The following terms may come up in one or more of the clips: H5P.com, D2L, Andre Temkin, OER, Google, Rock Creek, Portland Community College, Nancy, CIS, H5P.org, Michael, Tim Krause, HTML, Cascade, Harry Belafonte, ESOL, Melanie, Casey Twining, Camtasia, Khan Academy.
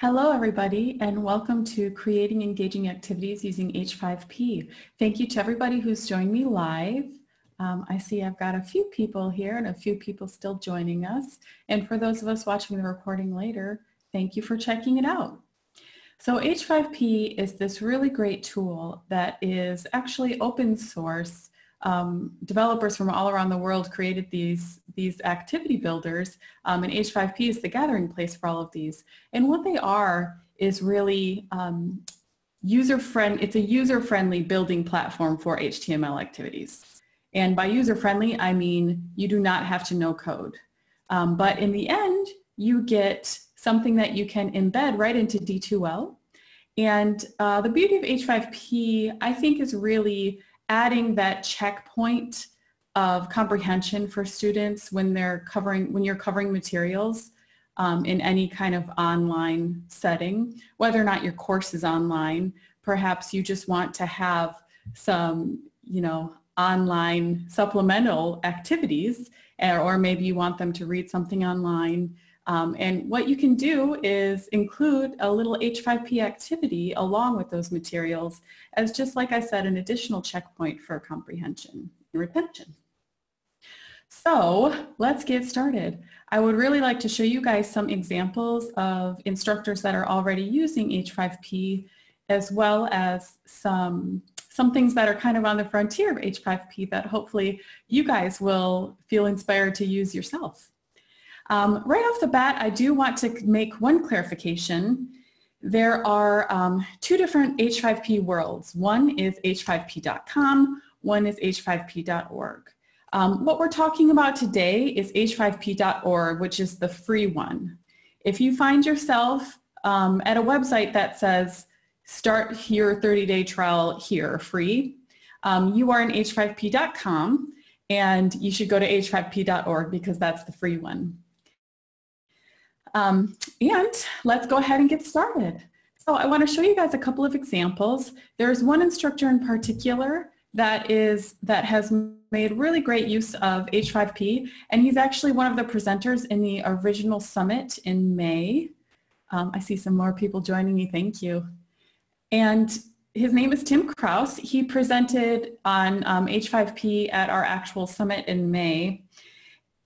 Hello, everybody, and welcome to Creating Engaging Activities Using H5P. Thank you to everybody who's joined me live. I see I've got a few people here and a few people still joining us. And for those of us watching the recording later, thank you for checking it out. So H5P is this really great tool that is actually open source. Developers from all around the world created these activity builders, and H5P is the gathering place for all of these. And what they are is really it's a user-friendly building platform for HTML activities. And by user-friendly, I mean you do not have to know code. But in the end, you get something that you can embed right into D2L. And the beauty of H5P, I think, is really adding that checkpoint of comprehension for students when you're covering materials in any kind of online setting, whether or not your course is online. Perhaps you just want to have some, online supplemental activities, or maybe you want them to read something online. And what you can do is include a little H5P activity along with those materials as, just like I said, an additional checkpoint for comprehension and retention. So let's get started. I would really like to show you guys some examples of instructors that are already using H5P, as well as some things that are kind of on the frontier of H5P that hopefully you guys will feel inspired to use yourself. Right off the bat, I do want to make one clarification. There are two different H5P worlds. One is H5P.com, one is H5P.org. What we're talking about today is H5P.org, which is the free one. If you find yourself at a website that says, start your 30-day trial here, free, you are in H5P.com, and you should go to H5P.org because that's the free one. And let's go ahead and get started. So I want to show you guys a couple of examples. There's one instructor in particular that has made really great use of H5P, and he's actually one of the presenters in the original summit in May. I see some more people joining me, thank you. And his name is Tim Krause. He presented on H5P at our actual summit in May,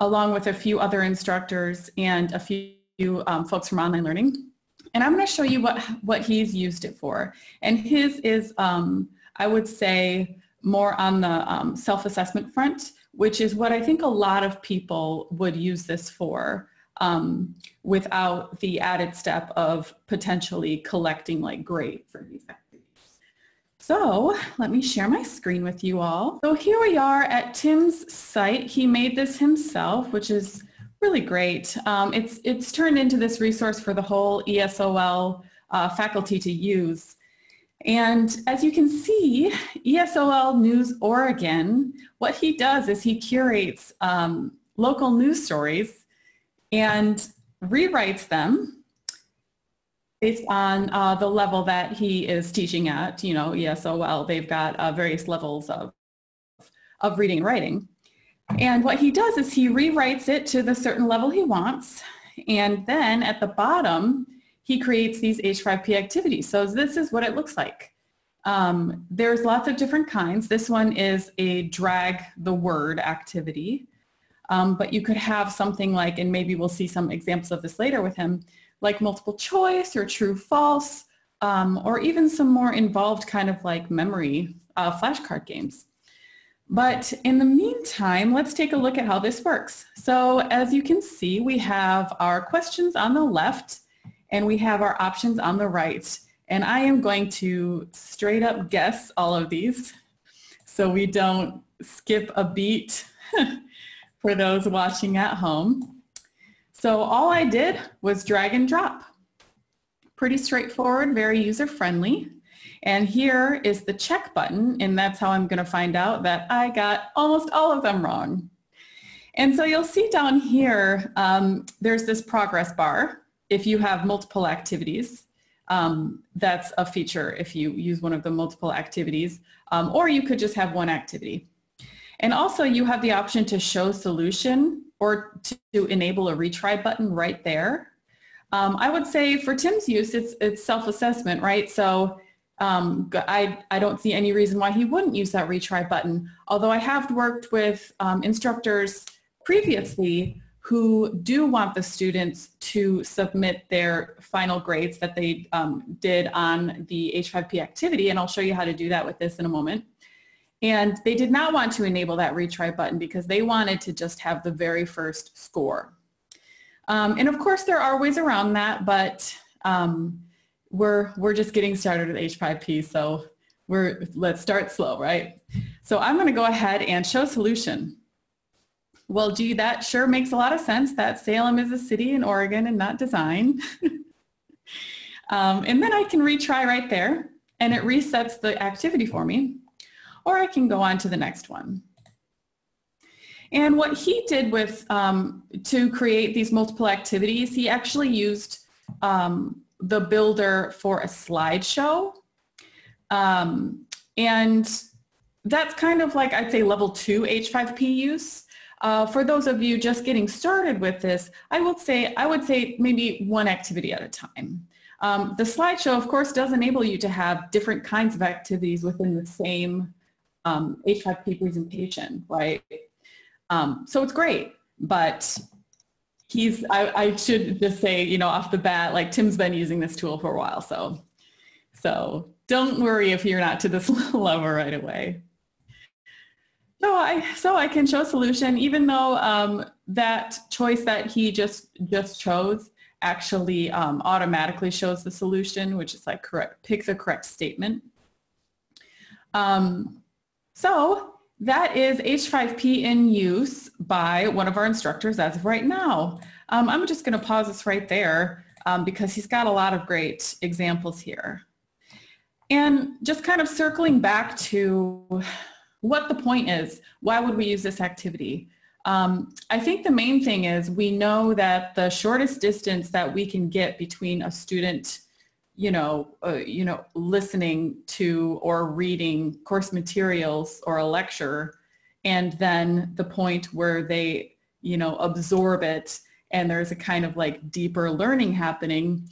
along with a few other instructors and a few folks from online learning. And I'm going to show you what he's used it for. And his is, I would say, more on the self-assessment front, which is what I think a lot of people would use this for without the added step of potentially collecting like grade for these activities. So let me share my screen with you all. So here we are at Tim's site. He made this himself, which is really great. It's turned into this resource for the whole ESOL faculty to use. And as you can see, ESOL News Oregon, what he does is he curates local news stories and rewrites them based on the level that he is teaching at. ESOL, they've got various levels of reading and writing. And what he does is he rewrites it to the certain level he wants. And then at the bottom, he creates these H5P activities. So this is what it looks like. There's lots of different kinds. This one is a drag the word activity. But you could have something like, and maybe we'll see some examples of this later with him, like multiple choice or true false, or even some more involved kind of like memory flashcard games. But in the meantime, let's take a look at how this works. So as you can see, we have our questions on the left and we have our options on the right. And I am going to straight up guess all of these so we don't skip a beat for those watching at home. So all I did was drag and drop. Pretty straightforward, very user-friendly. And here is the check button, and that's how I'm going to find out that I got almost all of them wrong. And so you'll see down here, there's this progress bar if you have multiple activities. That's a feature if you use one of the multiple activities, or you could just have one activity. And also you have the option to show solution or to enable a retry button right there. I would say for Tim's use, it's self-assessment, right? So I don't see any reason why he wouldn't use that retry button, although I have worked with instructors previously who do want the students to submit their final grades that they did on the H5P activity, and I'll show you how to do that with this in a moment. And they did not want to enable that retry button because they wanted to just have the very first score. And of course there are ways around that, but we're just getting started with H5P, so let's start slow, right? So I'm gonna go ahead and show solution. Well, gee, that sure makes a lot of sense that Salem is a city in Oregon and not design. And then I can retry right there and it resets the activity for me, or I can go on to the next one. And what he did with, to create these multiple activities, he actually used the builder for a slideshow. And that's kind of like, I'd say, level 2 H5P use. For those of you just getting started with this, I would say maybe one activity at a time. The slideshow, of course, does enable you to have different kinds of activities within the same H5P presentation, right? So it's great, but I should just say, you know, off the bat, like, Tim's been using this tool for a while, so don't worry if you're not to this level right away. So I can show solution, even though that choice that he just chose actually automatically shows the solution, which is like pick the correct statement. So that is H5P in use by one of our instructors as of right now. I'm just gonna pause this right there because he's got a lot of great examples here. And just kind of circling back to what the point is, why would we use this activity? I think the main thing is we know that the shortest distance that we can get between a student, listening to or reading course materials or a lecture, and then the point where they, absorb it and there's a kind of like deeper learning happening,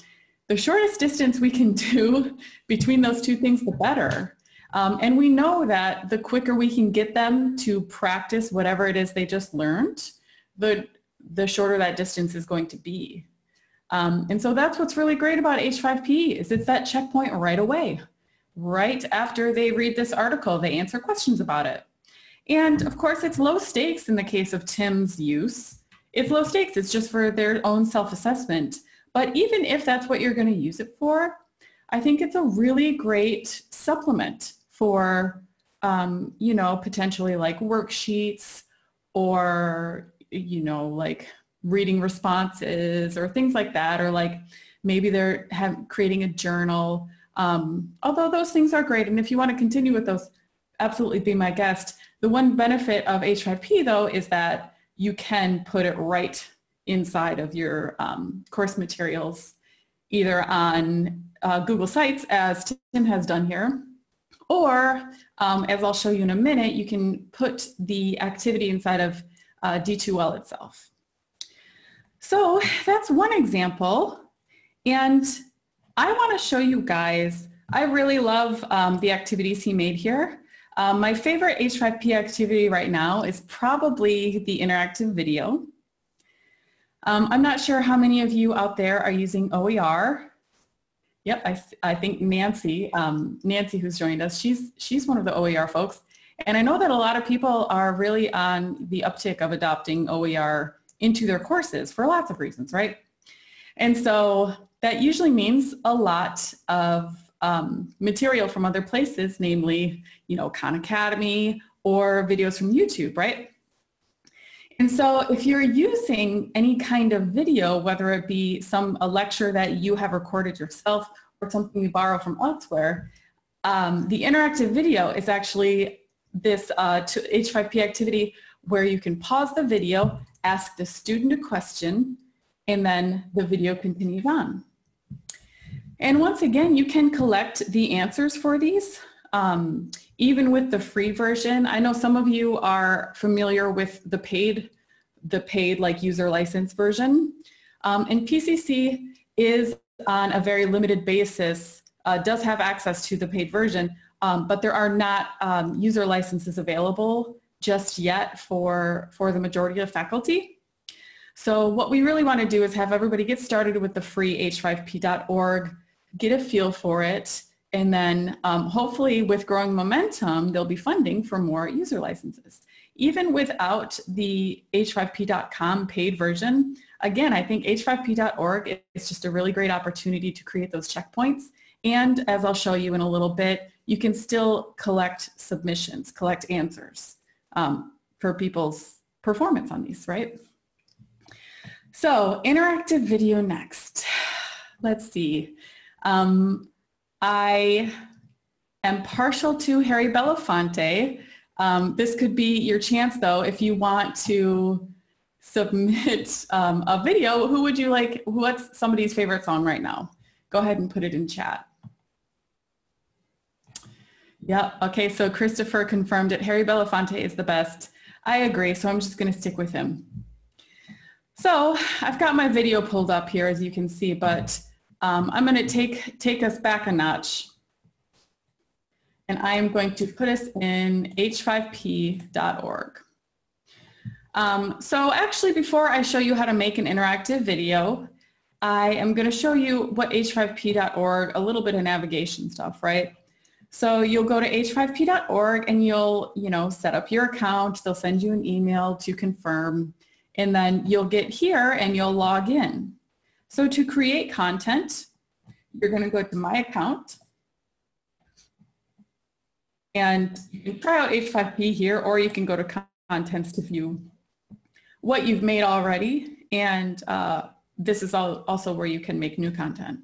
the shortest distance we can do between those two things, the better. And we know that the quicker we can get them to practice whatever it is they just learned, the shorter that distance is going to be. And so that's what's really great about H5P is it's that checkpoint right away. Right after they read this article, they answer questions about it. And of course it's low stakes in the case of Tim's use. It's low stakes, it's just for their own self-assessment. But even if that's what you're going to use it for, I think it's a really great supplement for, potentially like worksheets or, like reading responses or things like that, or like maybe they're creating a journal. Although those things are great, and if you want to continue with those, absolutely be my guest. The one benefit of H5P though is that you can put it right inside of your course materials, either on Google Sites, as Tim has done here, or as I'll show you in a minute, you can put the activity inside of D2L itself. So that's one example, and I want to show you guys, I really love the activities he made here. My favorite H5P activity right now is probably the interactive video. I'm not sure how many of you out there are using OER. Yep, I think Nancy, who's joined us, she's one of the OER folks. And I know that a lot of people are really on the uptick of adopting OER into their courses for lots of reasons, right? And so that usually means a lot of material from other places, namely, Khan Academy or videos from YouTube, right? And so if you're using any kind of video, whether it be a lecture that you have recorded yourself or something you borrow from elsewhere, the interactive video is actually this H5P activity where you can pause the video, ask the student a question, and then the video continues on. And once again, you can collect the answers for these. Even with the free version, I know some of you are familiar with the paid, like user license version. In PCC, is on a very limited basis, does have access to the paid version, but there are not user licenses available just yet for the majority of faculty. So what we really want to do is have everybody get started with the free H5P.org, get a feel for it, and then hopefully with growing momentum, there'll be funding for more user licenses. Even without the H5P.com paid version, again, I think H5P.org is just a really great opportunity to create those checkpoints. And as I'll show you in a little bit, you can still collect submissions, collect answers for people's performance on these, right? So interactive video next. Let's see. I am partial to Harry Belafonte. This could be your chance, though, if you want to submit a video. Who would you like? What's somebody's favorite song right now? Go ahead and put it in chat. Yep. Okay, so Christopher confirmed it. Harry Belafonte is the best. I agree, so I'm just going to stick with him. So I've got my video pulled up here, as you can see, but I'm going to take us back a notch. And I am going to put us in h5p.org. So actually, before I show you how to make an interactive video, I am going to show you what h5p.org, a little bit of navigation stuff, right? So you'll go to h5p.org and you'll, you know, set up your account. They'll send you an email to confirm, and then you'll get here and you'll log in. So to create content, you're going to go to My Account. And you can try out H5P here, or you can go to Contents to view what you've made already. And this is also where you can make new content.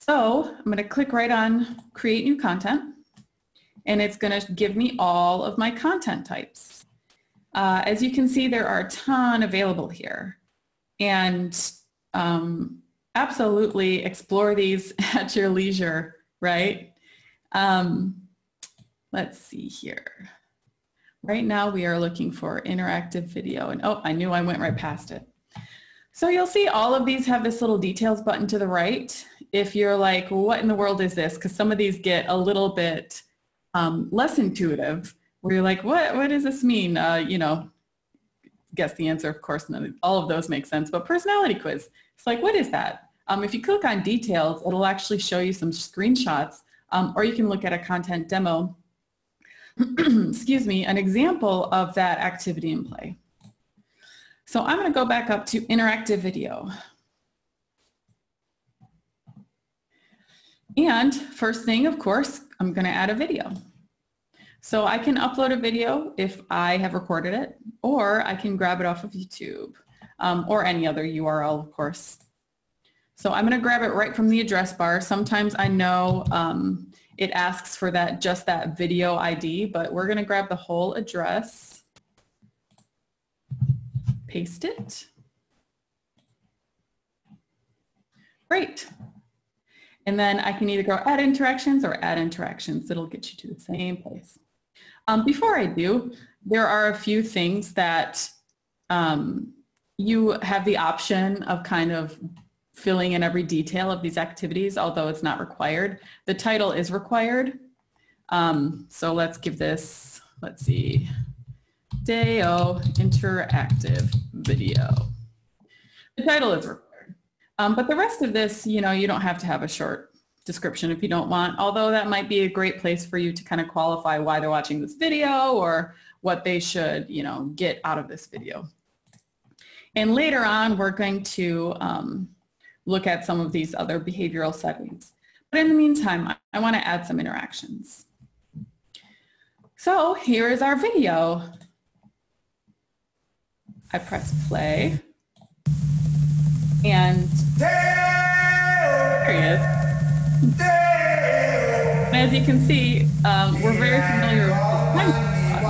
So I'm going to click right on Create New Content. And it's going to give me all of my content types. As you can see, there are a ton available here. And absolutely explore these at your leisure, right? Let's see here. Right now we are looking for interactive video, and oh, I knew I went right past it. So you'll see all of these have this little details button to the right. If you're like, what in the world is this? Because some of these get a little bit less intuitive, where you're like, what does this mean? You know, guess the answer, of course, none of, all of those make sense, but personality quiz. It's like, what is that? If you click on details, it'll actually show you some screenshots, or you can look at a content demo, excuse me, an example of that activity in play. So I'm going to go back up to interactive video. And first thing, of course, I'm going to add a video. So I can upload a video if I have recorded it, or I can grab it off of YouTube or any other URL, of course. So I'm going to grab it right from the address bar. Sometimes I know it asks for that, just that video ID, but we're going to grab the whole address, paste it. Great. And then I can either go add interactions or add interactions. It'll get you to the same place. Before I do, there are a few things that you have the option of kind of filling in every detail of these activities, although it's not required. The title is required. So let's give this, let's see, Day-O Interactive Video. The title is required. But the rest of this, you know, you don't have to have a short description if you don't want, although that might be a great place for you to kind of qualify why they're watching this video or what they should, you know, get out of this video. And later on, we're going to look at some of these other behavioral settings. But in the meantime, I want to add some interactions. So here is our video. I press play. And there he is. And as you can see, we're very familiar with this.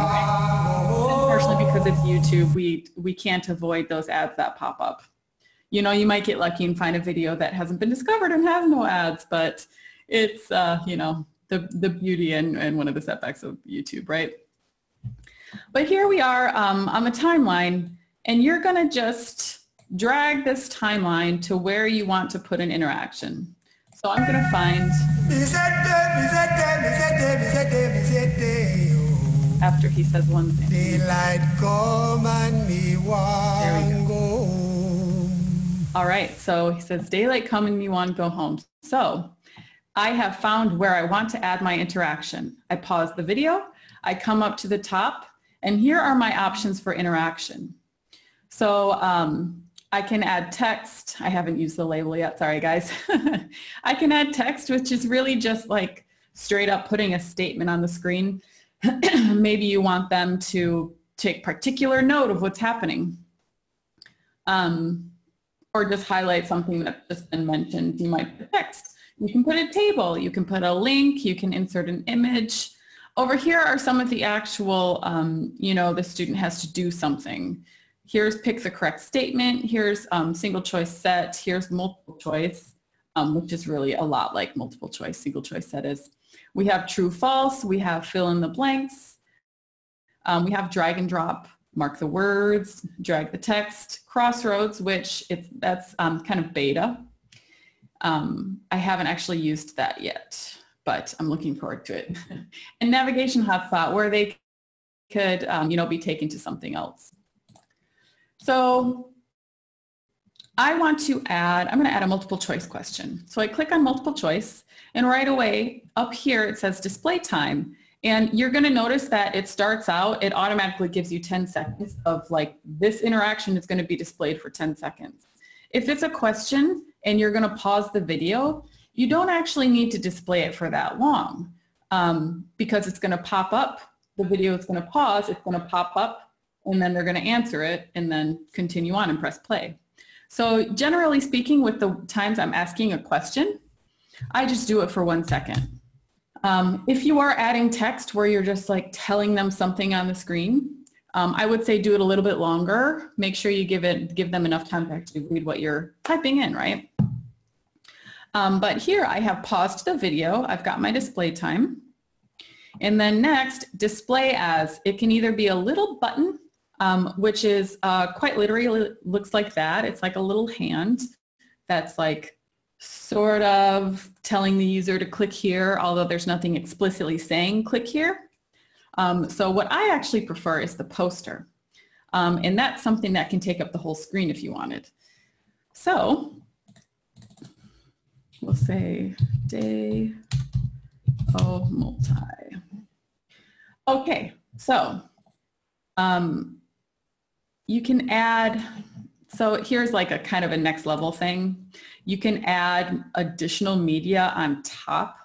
Partially because it's YouTube, we can't avoid those ads that pop up. You know, you might get lucky and find a video that hasn't been discovered and has no ads, but it's, you know, the beauty and one of the setbacks of YouTube, right? But here we are on the timeline, and you're going to just drag this timeline to where you want to put an interaction. So I'm going to find after he says one thing. Daylight come and me wan go home. All right, so he says daylight come and me wan go home. So I have found where I want to add my interaction. I pause the video, I come up to the top, and here are my options for interaction. So I can add text. I haven't used the label yet, sorry guys. I can add text, which is really just like straight up putting a statement on the screen. Maybe you want them to take particular note of what's happening, or just highlight something that's just been mentioned. You might put text, you can put a table, you can put a link, you can insert an image. Over here are some of the actual, you know, the student has to do something. Here's pick the correct statement, here's single choice set, here's multiple choice, which is really a lot like multiple choice, single choice set is. We have true, false, we have fill in the blanks, we have drag and drop, mark the words, drag the text, crossroads, which that's kind of beta. I haven't actually used that yet, but I'm looking forward to it. And navigation hotspot, where they could you know, be taken to something else. So I want to add, I'm going to add a multiple choice question. So I click on multiple choice, and right away up here it says display time, and you're going to notice that it starts out, it automatically gives you 10 seconds of like this interaction is going to be displayed for 10 seconds. If it's a question and you're going to pause the video, you don't actually need to display it for that long because it's going to pop up, the video is going to pause, it's going to pop up, and then they're going to answer it and then continue on and press play. So generally speaking, with the times I'm asking a question, I just do it for 1 second. If you are adding text where you're just like telling them something on the screen, I would say do it a little bit longer. Make sure you give them enough time to actually read what you're typing in, right? But here I have paused the video. I've got my display time. And then next, display as. It can either be a little button, which is quite literally looks like that. It's like a little hand that's like sort of telling the user to click here, although there's nothing explicitly saying click here. So what I actually prefer is the poster. And that's something that can take up the whole screen if you wanted. So we'll say day of multi. Okay, so you can add, so here's like a kind of a next level thing. You can add additional media on top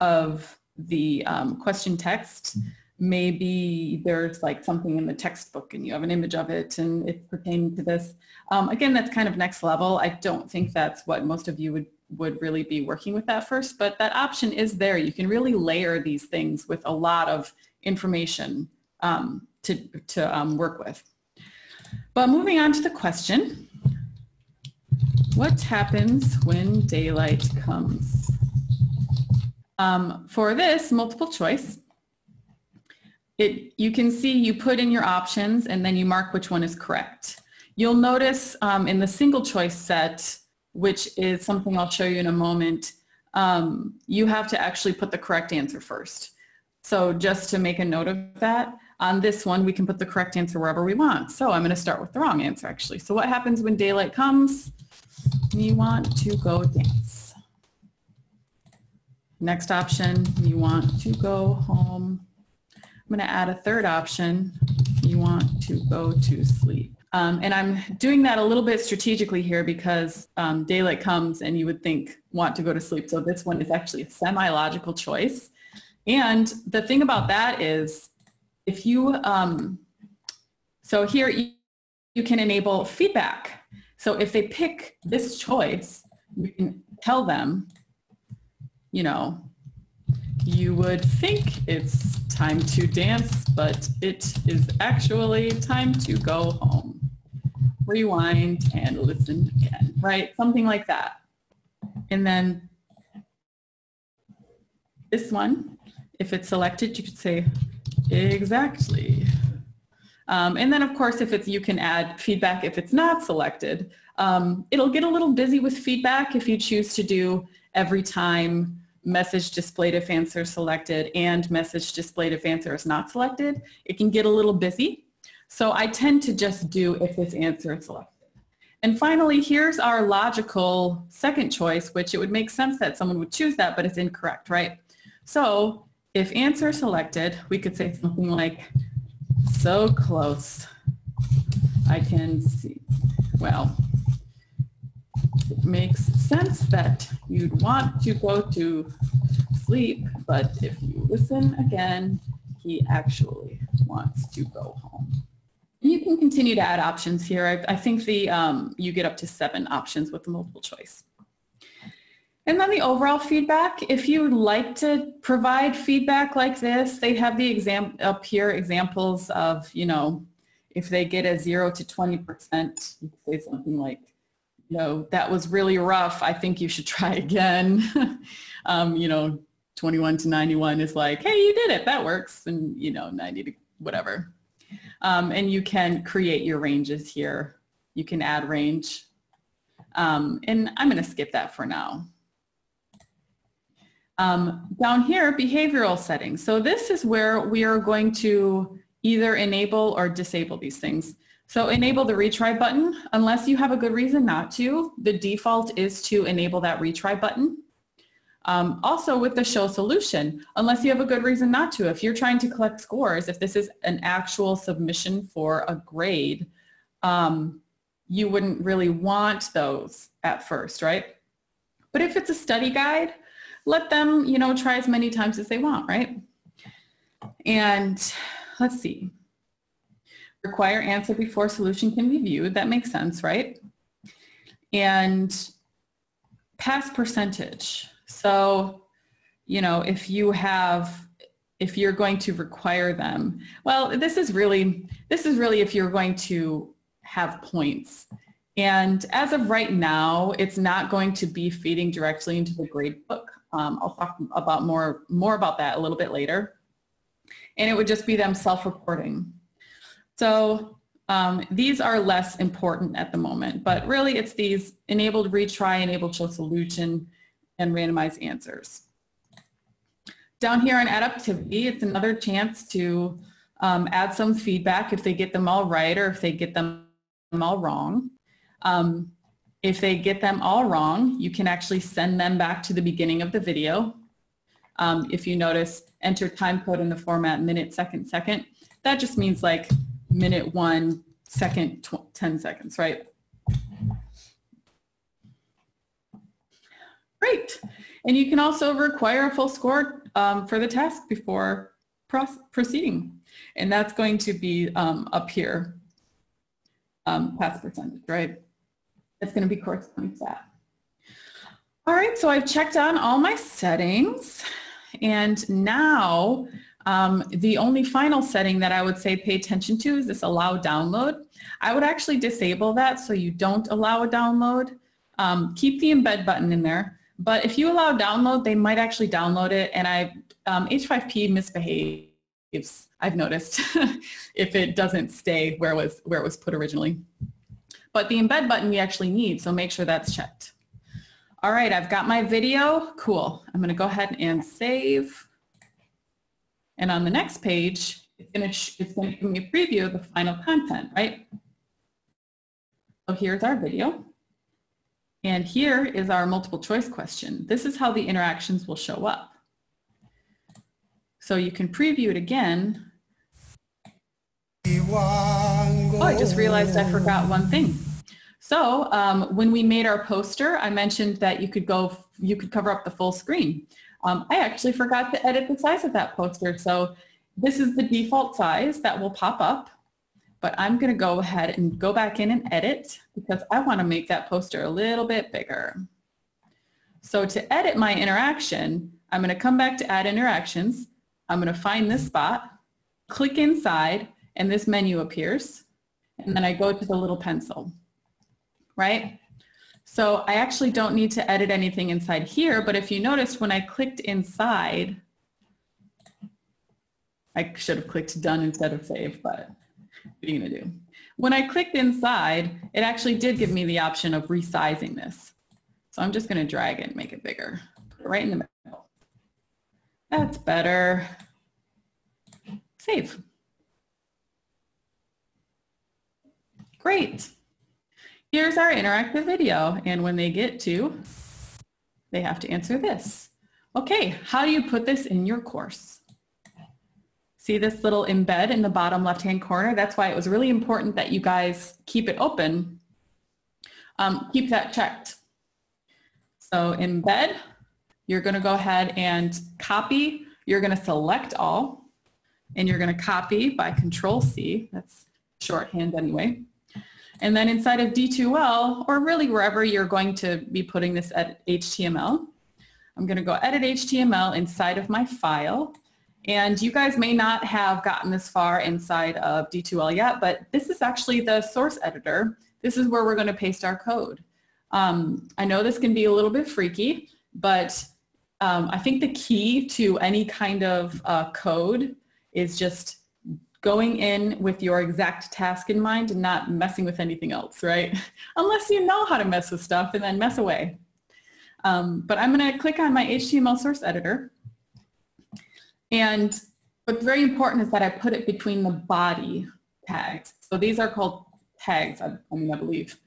of the question text. Maybe there's like something in the textbook and you have an image of it and it's pertaining to this. Again, that's kind of next level. I don't think that's what most of you would really be working with that first, but that option is there. You can really layer these things with a lot of information to work with. But moving on to the question, what happens when daylight comes? For this multiple choice, you can see you put in your options and then you mark which one is correct. You'll notice in the single choice set, which is something I'll show you in a moment, you have to actually put the correct answer first. So just to make a note of that, on this one, we can put the correct answer wherever we want. So I'm going to start with the wrong answer, actually. So what happens when daylight comes? We want to go dance. Next option, you want to go home. I'm going to add a third option. You want to go to sleep. And I'm doing that a little bit strategically here because daylight comes and you would think want to go to sleep. So this one is actually a semi-logical choice. And the thing about that is, if you, so here you can enable feedback. So if they pick this choice, you can tell them, you know, you would think it's time to dance, but it is actually time to go home. Rewind and listen again, right? Something like that. And then this one, if it's selected, you could say, exactly. And then of course, if it's, you can add feedback if it's not selected. It'll get a little busy with feedback if you choose to do every time message displayed if answer is selected and message displayed if answer is not selected. It can get a little busy. So I tend to just do if this answer is selected. And finally, here's our logical second choice, which it would make sense that someone would choose that, but it's incorrect, right? So if answer is selected, we could say something like, so close, I can see. Well, it makes sense that you'd want to go to sleep, but if you listen again, he actually wants to go home. You can continue to add options here. I think the you get up to 7 options with the multiple choice. And then the overall feedback, if you would like to provide feedback like this, they have the examples of, you know, if they get a 0 to 20%, you could say something like, you know, that was really rough, I think you should try again. You know, 21 to 91 is like, hey, you did it, that works, and, you know, 90 to whatever. And you can create your ranges here. You can add range. And I'm going to skip that for now. Down here, behavioral settings. So this is where we are going to either enable or disable these things. So enable the retry button, unless you have a good reason not to. The default is to enable that retry button. Also with the show solution, unless you have a good reason not to. If you're trying to collect scores, if this is an actual submission for a grade, you wouldn't really want those at first, right? But if it's a study guide, let them, you know, try as many times as they want, right? And let's see. Require answer before solution can be viewed. That makes sense, right? And pass percentage. So, you know, if you have, if you're going to require them, well, this is really if you're going to have points. And as of right now, it's not going to be feeding directly into the grade book. I'll talk about more about that a little bit later. And it would just be them self-reporting. So these are less important at the moment, but really it's these enabled retry, enabled show solution, and randomized answers. Down here on adaptivity, it's another chance to add some feedback if they get them all right or if they get them all wrong. If they get them all wrong, you can actually send them back to the beginning of the video. If you notice, enter time code in the format minute, second, second. That just means like minute 1 second, 10 seconds, right? Great. And you can also require a full score for the task before proceeding. And that's going to be up here, pass percentage, right? That's going to be corresponding to that. All right, so I've checked on all my settings. And now the only final setting that I would say pay attention to is this allow download. I would actually disable that so you don't allow a download. Keep the embed button in there. But if you allow download, they might actually download it. And H5P misbehaves, I've noticed, if it doesn't stay where it was put originally. But the embed button we actually need, so make sure that's checked. All right, I've got my video. Cool. I'm going to go ahead and save. And on the next page, it's going to give me a preview of the final content, right? So here's our video. And here is our multiple choice question. This is how the interactions will show up. So you can preview it again. Oh, I just realized I forgot one thing. So when we made our poster, I mentioned that you could cover up the full screen. I actually forgot to edit the size of that poster. So this is the default size that will pop up. But I'm going to go ahead and go back in and edit because I want to make that poster a little bit bigger. So to edit my interaction, I'm going to come back to add interactions. I'm going to find this spot, click inside, and this menu appears. And then I go to the little pencil, right? So I actually don't need to edit anything inside here, but if you noticed when I clicked inside, I should have clicked done instead of save, but you're going to do. When I clicked inside, it actually did give me the option of resizing this. So I'm just going to drag it and make it bigger. Put it right in the middle. That's better. Save. Great. Here's our interactive video. And when they get to, they have to answer this. Okay, how do you put this in your course? See this little embed in the bottom left-hand corner? That's why it was really important that you guys keep it open. Keep that checked. So embed, you're going to go ahead and copy. You're going to select all, and you're going to copy by Control-C. That's shorthand anyway. And then inside of D2L, or really wherever you're going to be putting this at HTML, I'm going to go edit HTML inside of my file. And you guys may not have gotten this far inside of D2L yet, but this is actually the source editor. This is where we're going to paste our code. I know this can be a little bit freaky, but I think the key to any kind of code is just going in with your exact task in mind and not messing with anything else, right? Unless you know how to mess with stuff and then mess away. But I'm going to click on my HTML source editor. And what's very important is that I put it between the body tags. So these are called tags, I believe.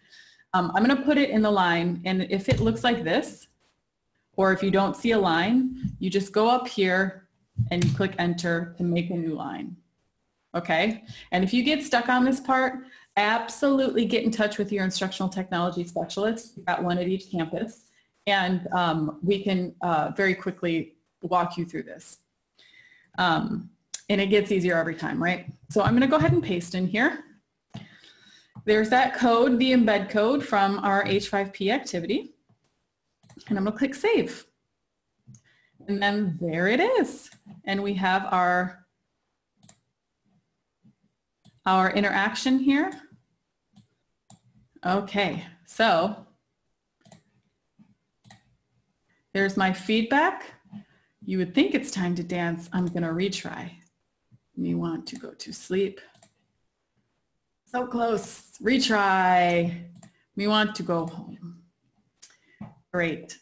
I'm going to put it in the line, and if it looks like this, or if you don't see a line, you just go up here and click Enter to make a new line. Okay? And if you get stuck on this part, absolutely get in touch with your instructional technology specialist. You've got one at each campus, and we can very quickly walk you through this. And it gets easier every time, right? So I'm going to go ahead and paste in here. There's that code, the embed code from our H5P activity. And I'm going to click Save. And then there it is. And we have our interaction here. Okay, so there's my feedback. You would think it's time to dance. I'm going to retry. You want to go to sleep. So close. Retry. We want to go home. Great.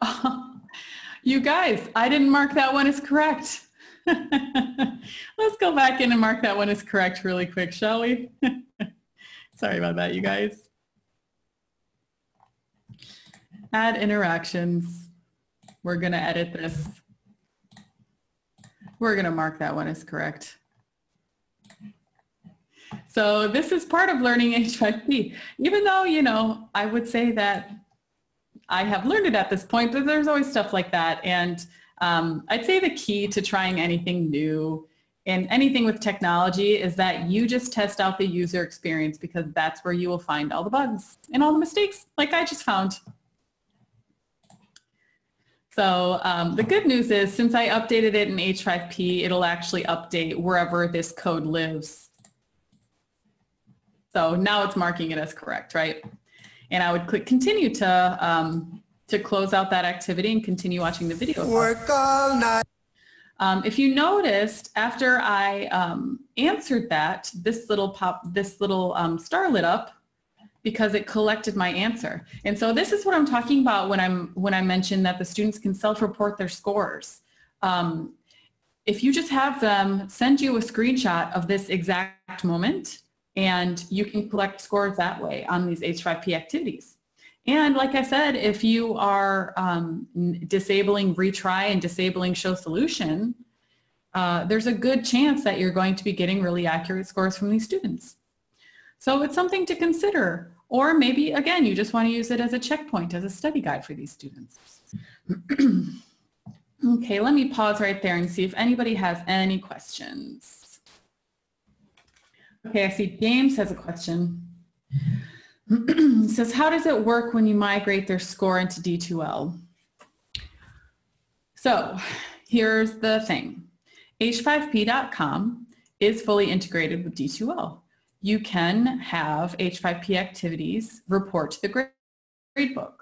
Oh, you guys, I didn't mark that one as correct. Let's go back in and mark that one as correct really quick, shall we? Sorry about that, you guys. Add interactions. We're going to edit this. We're going to mark that one as correct. So this is part of learning H5P. Even though, you know, I would say that I have learned it at this point, but there's always stuff like that. And I'd say the key to trying anything new and anything with technology is that you just test out the user experience, because that's where you will find all the bugs and all the mistakes, like I just found. So the good news is, since I updated it in H5P, it'll actually update wherever this code lives. So now it's marking it as correct, right? And I would click Continue to close out that activity and continue watching the video. Work all night. If you noticed, after I answered that, this little star lit up, because it collected my answer. And so this is what I'm talking about when I mentioned that the students can self-report their scores. If you just have them send you a screenshot of this exact moment, and you can collect scores that way on these H5P activities. And like I said, if you are disabling retry and disabling show solution, there's a good chance that you're going to be getting really accurate scores from these students. So it's something to consider, or maybe, again, you just want to use it as a checkpoint, as a study guide for these students. Okay, let me pause right there and see if anybody has any questions. Okay, I see James has a question. It says, how does it work when you migrate their score into D2L? So here's the thing. H5P.com is fully integrated with D2L. You can have H5P activities report to the gradebook.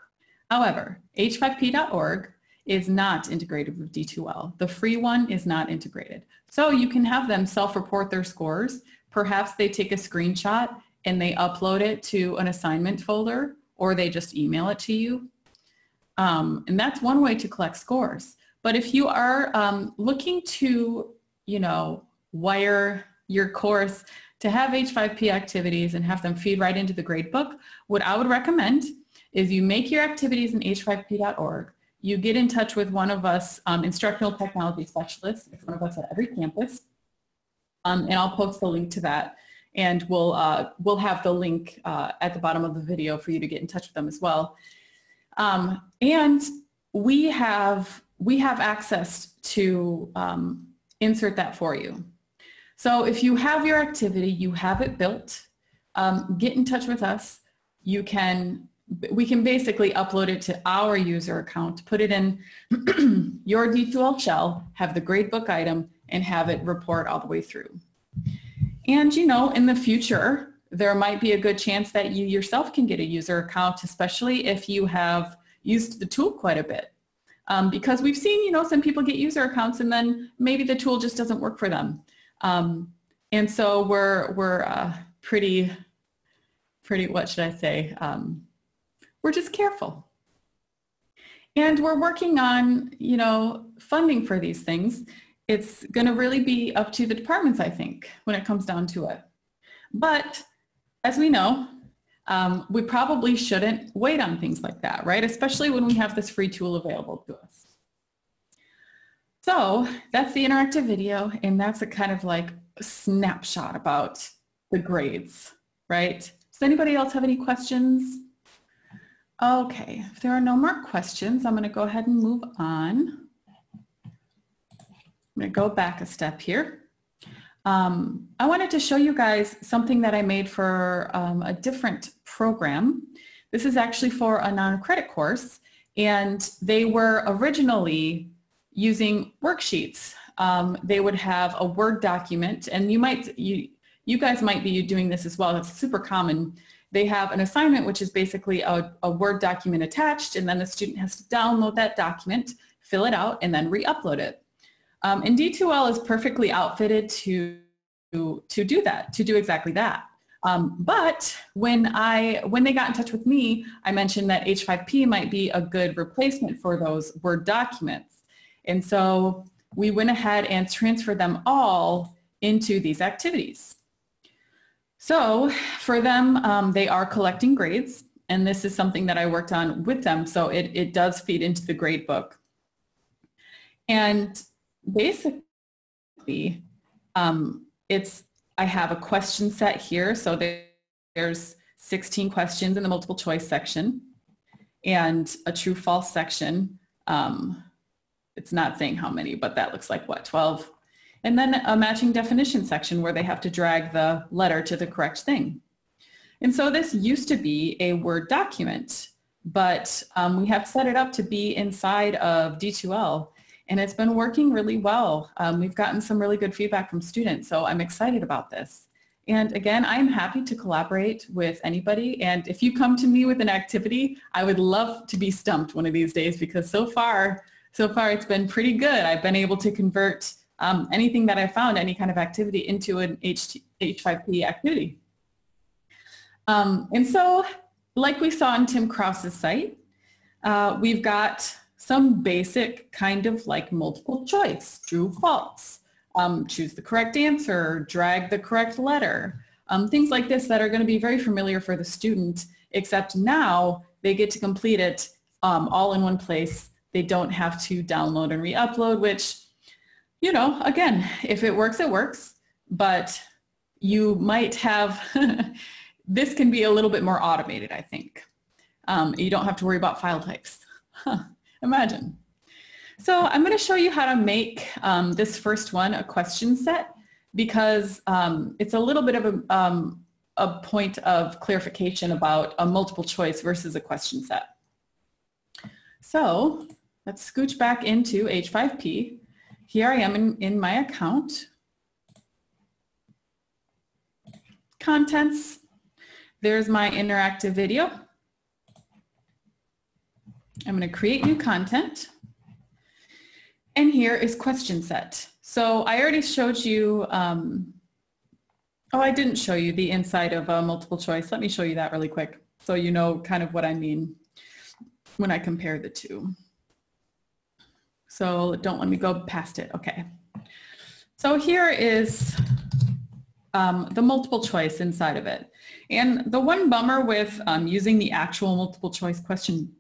However, H5P.org is not integrated with D2L. The free one is not integrated. So you can have them self-report their scores. Perhaps they take a screenshot and they upload it to an assignment folder, or they just email it to you. And that's one way to collect scores. But if you are looking to, wire your course to have H5P activities and have them feed right into the gradebook, what I would recommend is you make your activities in H5P.org. You get in touch with one of us instructional technology specialists. It's one of us at every campus. And I'll post the link to that. And we'll have the link at the bottom of the video for you to get in touch with them as well. And we have access to insert that for you. So if you have your activity, you have it built, get in touch with us. We can basically upload it to our user account, put it in your D2L shell, have the gradebook item, and have it report all the way through. And in the future, there might be a good chance that you yourself can get a user account, especially if you have used the tool quite a bit. Because we've seen, some people get user accounts and then maybe the tool just doesn't work for them. And so we're pretty, what should I say? We're just careful. And we're working on, funding for these things. It's going to really be up to the departments, I think, when it comes down to it. But as we know, we probably shouldn't wait on things like that, right? Especially when we have this free tool available to us. So that's the interactive video, and that's a kind of like a snapshot about the grades, right? Does anybody else have any questions? Okay, if there are no more questions, I'm going to go ahead and move on. I'm going to go back a step here. I wanted to show you guys something that I made for a different program. This is actually for a non-credit course, and they were originally using worksheets. They would have a Word document, and you guys might be doing this as well. It's super common. They have an assignment, which is basically a Word document attached, and then the student has to download that document, fill it out, and then re-upload it. And D2L is perfectly outfitted to do that, to do exactly that. But when they got in touch with me, I mentioned that H5P might be a good replacement for those Word documents. And so we went ahead and transferred them all into these activities. So for them, they are collecting grades, and this is something that I worked on with them, so it does feed into the grade book. And basically, I have a question set here, so there's 16 questions in the multiple choice section and a true false section. It's not saying how many, but that looks like what, 12? And then a matching definition section where they have to drag the letter to the correct thing. And so this used to be a Word document, but we have set it up to be inside of D2L. And it's been working really well. We've gotten some really good feedback from students, so I'm excited about this. And again, I'm happy to collaborate with anybody. And if you come to me with an activity, I would love to be stumped one of these days, because so far it's been pretty good. I've been able to convert anything that I found, any kind of activity, into an H5P activity. And so, like we saw on Tim Krause's site, we've got some basic kind of like multiple choice, true, false, choose the correct answer, drag the correct letter, things like this that are going to be very familiar for the student, except now they get to complete it all in one place. They don't have to download and re-upload, which, again, if it works, it works, but you might have, this can be a little bit more automated, I think. You don't have to worry about file types. Huh. Imagine. So I'm going to show you how to make this first one a question set, because it's a little bit of a point of clarification about a multiple choice versus a question set. So let's scooch back into H5P. Here I am in my account. Contents. There's my interactive video. I'm going to create new content. And here is question set. So I already showed you, oh, I didn't show you the inside of a multiple choice. Let me show you that really quick so you know kind of what I mean when I compare the two. So don't let me go past it, okay. So here is the multiple choice inside of it. And the one bummer with using the actual multiple choice question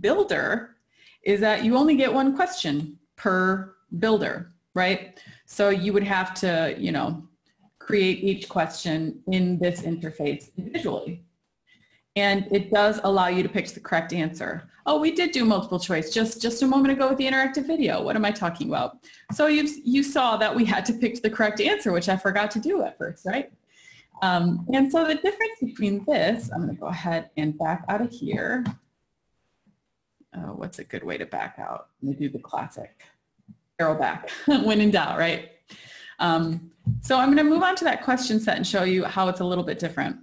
builder is that you only get one question per builder, right? So you would have to, you know, create each question in this interface individually. And it does allow you to pick the correct answer. Oh, we did do multiple choice just a moment ago with the interactive video. What am I talking about? So you saw that we had to pick the correct answer, which I forgot to do at first, right? And so the difference between this, I'm going to go ahead and back out of here. Oh, what's a good way to back out? I'm going to do the classic arrow back when in doubt, right? So I'm going to move on to that question set and show you how it's a little bit different.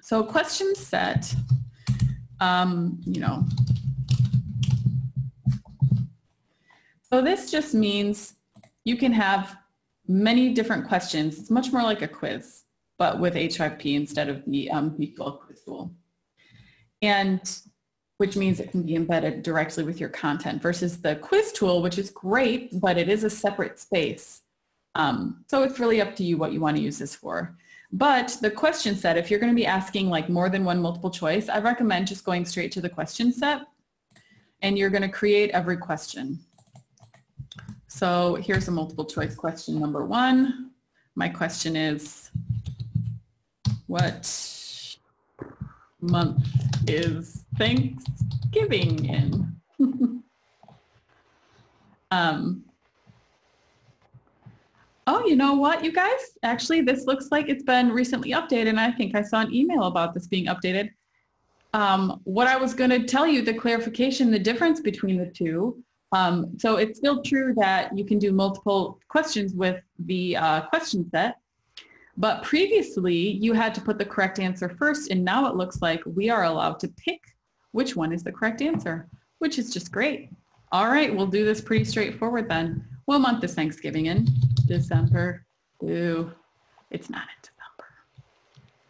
So question set, you know, so this just means you can have many different questions. It's much more like a quiz, but with H5P instead of the D2L quiz tool. And which means it can be embedded directly with your content versus the quiz tool, which is great, but it is a separate space. So it's really up to you what you want to use this for. But the question set, if you're going to be asking like more than one multiple choice, I recommend just going straight to the question set and you're going to create every question. So here's a multiple choice question number one. My question is, what month is Thanksgiving in? Oh, you know what, you guys? Actually, this looks like it's been recently updated, and I think I saw an email about this being updated. What I was going to tell you, the clarification, the difference between the two. So it's still true that you can do multiple questions with the question set, but previously you had to put the correct answer first, and now it looks like we are allowed to pick which one is the correct answer, which is just great. All right, we'll do this pretty straightforward then. What month is Thanksgiving in? December. Ooh, it's not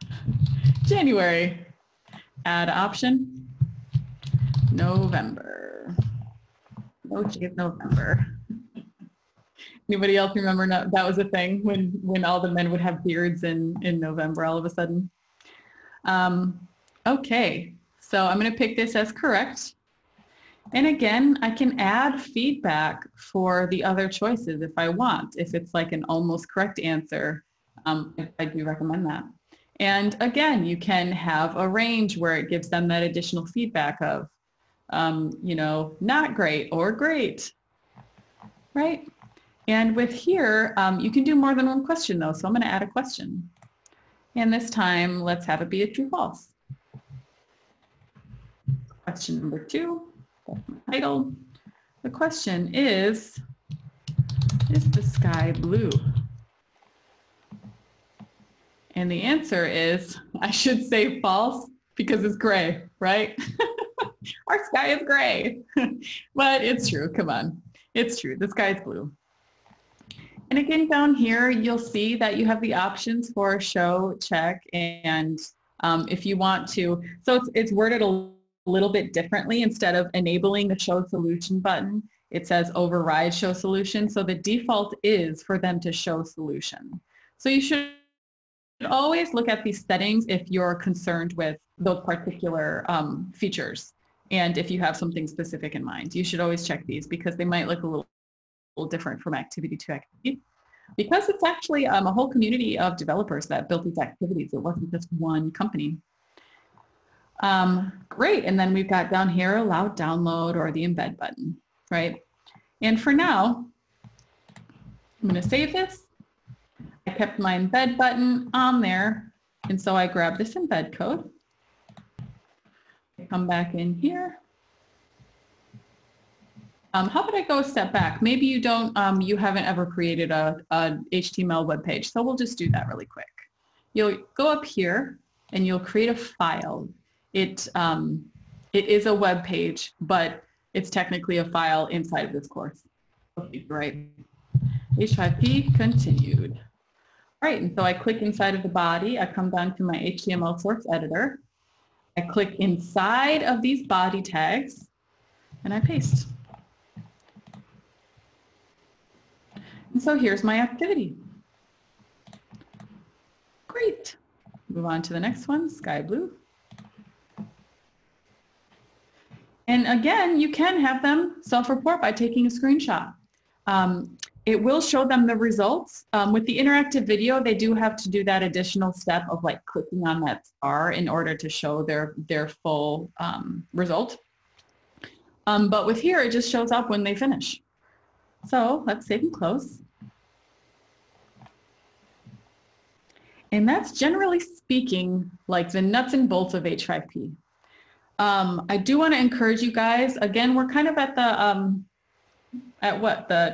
in December. January. Add option. November. No J of November. Anybody else remember that was a thing when all the men would have beards in November all of a sudden? Okay, so I'm going to pick this as correct. And again, I can add feedback for the other choices if I want, if it's like an almost correct answer, I do recommend that. And again, you can have a range where it gives them that additional feedback of, you know, not great or great, right? And with here, you can do more than one question though, so I'm going to add a question. And this time, let's have it be a true false. Question number two. Title. The question is the sky blue? And the answer is, I should say false because it's gray, right? Our sky is gray, but it's true. Come on. It's true. The sky is blue. And again, down here, you'll see that you have the options for show, check, and if you want to. So it's worded a little bit differently. Instead of enabling the show solution button, it says override show solution. So the default is for them to show solution. So you should always look at these settings if you're concerned with those particular features. And if you have something specific in mind, you should always check these because they might look a little different from activity to activity. Because it's actually a whole community of developers that built these activities. It wasn't just one company. Great, and then we've got down here allow download or the embed button, right? And for now, I'm going to save this. I kept my embed button on there, and so I grab this embed code. I come back in here. How about I go a step back? Maybe you don't, you haven't ever created a HTML web page, so we'll just do that really quick. You'll go up here, and you'll create a file. It is a web page, but it's technically a file inside of this course. right? H5P continued. All right, and so I click inside of the body. I come down to my HTML source editor. I click inside of these body tags, and I paste. And so here's my activity. Great. Move on to the next one, sky blue. And again, you can have them self-report by taking a screenshot. It will show them the results. With the interactive video, they do have to do that additional step of like clicking on that star in order to show their full result. But with here, it just shows up when they finish. So let's save and close. And that's generally speaking like the nuts and bolts of H5P. I do want to encourage you guys, again, we're kind of at the,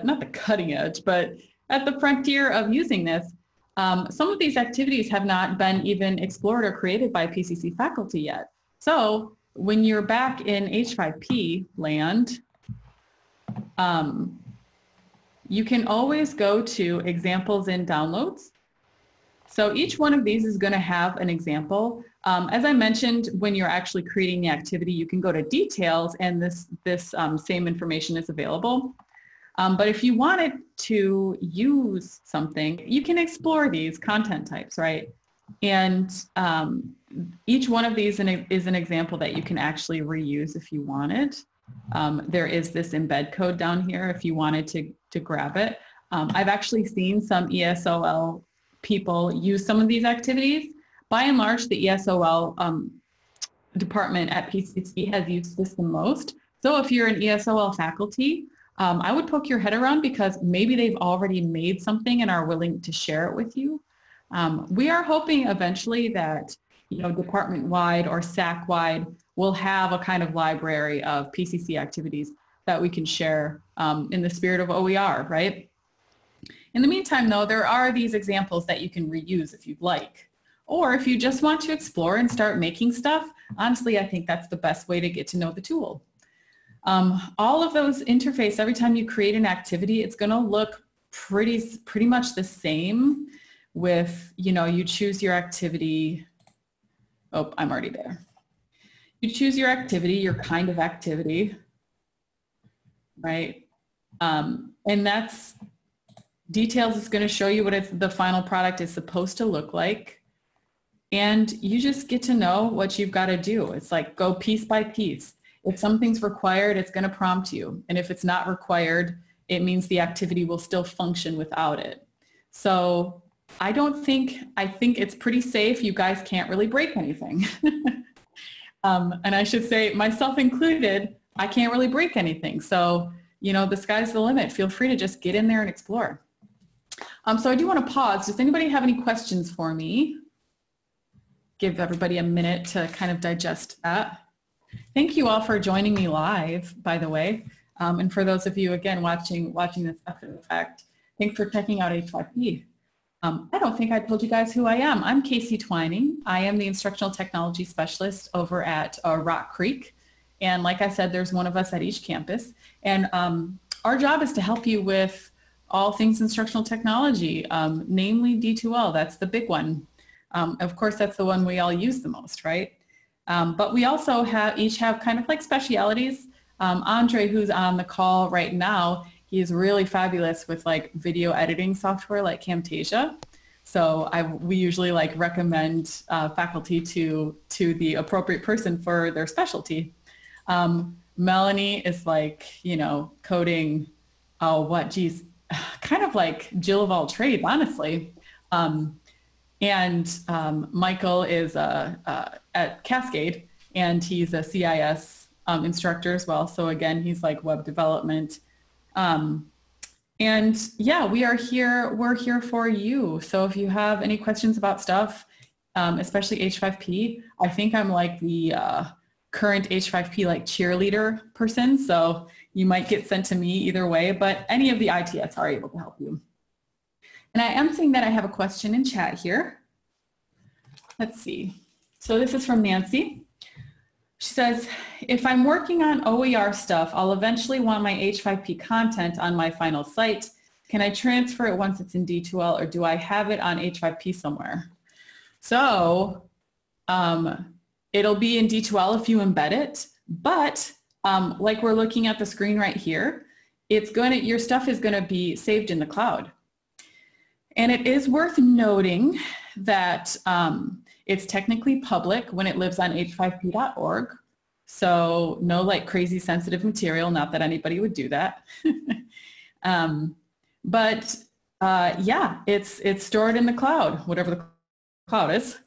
not the cutting edge, but at the frontier of using this. Some of these activities have not been even explored or created by PCC faculty yet. So when you're back in H5P land, you can always go to examples in downloads. So each one of these is going to have an example. As I mentioned, when you're actually creating the activity, you can go to details and this same information is available. But if you wanted to use something, you can explore these content types, right? And each one of these is an example that you can actually reuse if you wanted. There is this embed code down here if you wanted to grab it. I've actually seen some ESOL people use some of these activities. By and large, the ESOL department at PCC has used this the most. So if you're an ESOL faculty, I would poke your head around because maybe they've already made something and are willing to share it with you. We are hoping eventually that, you know, department-wide or SAC-wide will have a kind of library of PCC activities that we can share in the spirit of OER, right? In the meantime, though, there are these examples that you can reuse if you'd like. Or if you just want to explore and start making stuff, honestly, I think that's the best way to get to know the tool. All of those interfaces, every time you create an activity, it's going to look pretty much the same with, you know, you choose your activity. Oh, I'm already there. You choose your activity, your kind of activity, right? And that's details is going to show you what the final product is supposed to look like. And you just get to know what you've got to do. It's like go piece by piece. If something's required, it's going to prompt you. And if it's not required, it means the activity will still function without it. So I think it's pretty safe. You guys can't really break anything. And I should say, myself included, I can't really break anything. So, you know, the sky's the limit. Feel free to just get in there and explore. So I do want to pause. Does anybody have any questions for me? Give everybody a minute to kind of digest that. Thank you all for joining me live, by the way. And for those of you, again, watching this after the fact, thanks for checking out H5P. I don't think I told you guys who I am. I'm Casey Twining. I am the Instructional Technology Specialist over at Rock Creek. And like I said, there's one of us at each campus. And our job is to help you with all things instructional technology, namely D2L. That's the big one. Of course, that's the one we all use the most, right? But we also each have kind of like specialities. Andre, who's on the call right now, he is really fabulous with like video editing software like Camtasia. So we usually like recommend faculty to the appropriate person for their specialty. Melanie is like, you know, coding, oh, what, geez, kind of like Jill of all trades, honestly. And Michael is at Cascade, and he's a CIS instructor as well. So again, he's like web development. And yeah, we're here for you. So if you have any questions about stuff, especially H5P, I think I'm like the current H5P like cheerleader person. So you might get sent to me either way, but any of the ITS are able to help you. And I am seeing that I have a question in chat here. Let's see. So this is from Nancy. She says, if I'm working on OER stuff, I'll eventually want my H5P content on my final site. Can I transfer it once it's in D2L, or do I have it on H5P somewhere? So it'll be in D2L if you embed it, but like we're looking at the screen right here, it's going to, your stuff is going to be saved in the cloud. And it is worth noting that it's technically public when it lives on H5P.org. So no like crazy sensitive material, not that anybody would do that. Yeah, it's stored in the cloud, whatever the cloud is.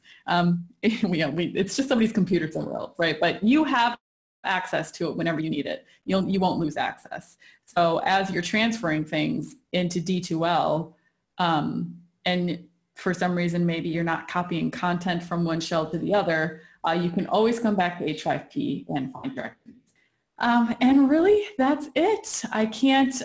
It's just somebody's computer somewhere else, right? But you have access to it whenever you need it. You won't lose access. So as you're transferring things into D2L, and for some reason maybe you're not copying content from one shell to the other, you can always come back to H5P and find directories. And really, that's it. I can't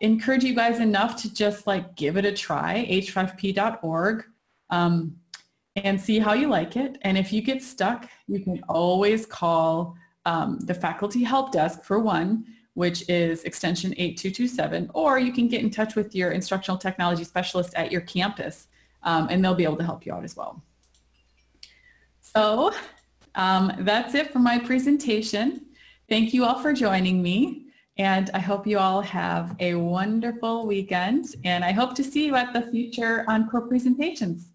encourage you guys enough to just like give it a try, h5p.org, and see how you like it. And if you get stuck, you can always call the faculty help desk for one, which is extension 8227, or you can get in touch with your instructional technology specialist at your campus, and they'll be able to help you out as well. So that's it for my presentation. Thank you all for joining me, and I hope you all have a wonderful weekend, and I hope to see you at the future Encore presentations.